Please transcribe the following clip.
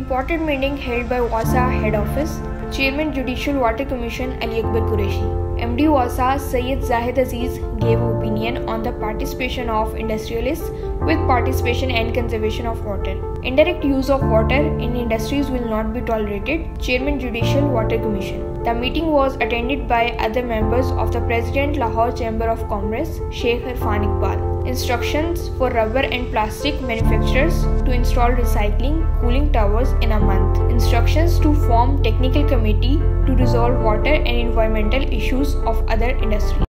important meeting held by WASA Head Office, Chairman Judicial Water Commission Ali Akbar Qureshi. MD WASA Syed Zahid Aziz gave opinion on the participation of industrialists with participation and conservation of water. Indirect use of water in industries will not be tolerated, Chairman Judicial Water Commission. The meeting was attended by other members of the President Lahore Chamber of Commerce, Sheikh Arfan Iqbal. Instructions for rubber and plastic manufacturers to install recycling cooling towers in a month. Instructions to form technical committee to resolve water and environmental issues of other industries.